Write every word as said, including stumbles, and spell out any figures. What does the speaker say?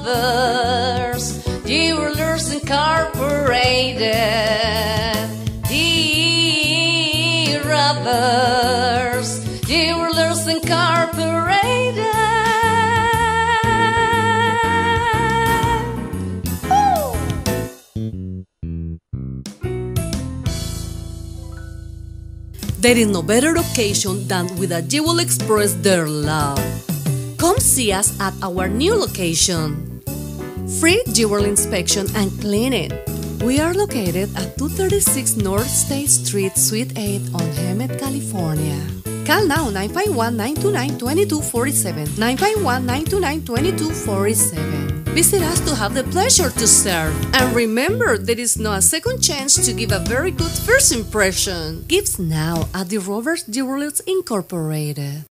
DRobert's, Jewelers Incorporated. DRobert's, Jewelers Incorporated. There is no better occasion than with that you will express their love. Come see us at our new location. Free jewelry inspection and cleaning. We are located at two thirty-six North State Street, Suite eight on Hemet, California. Call now nine five one, nine two nine, two two four seven, nine five one, nine two nine, two two four seven. Visit us to have the pleasure to serve. And remember, there is no second chance to give a very good first impression. Gifts now at DRobert's Jewelers Incorporated.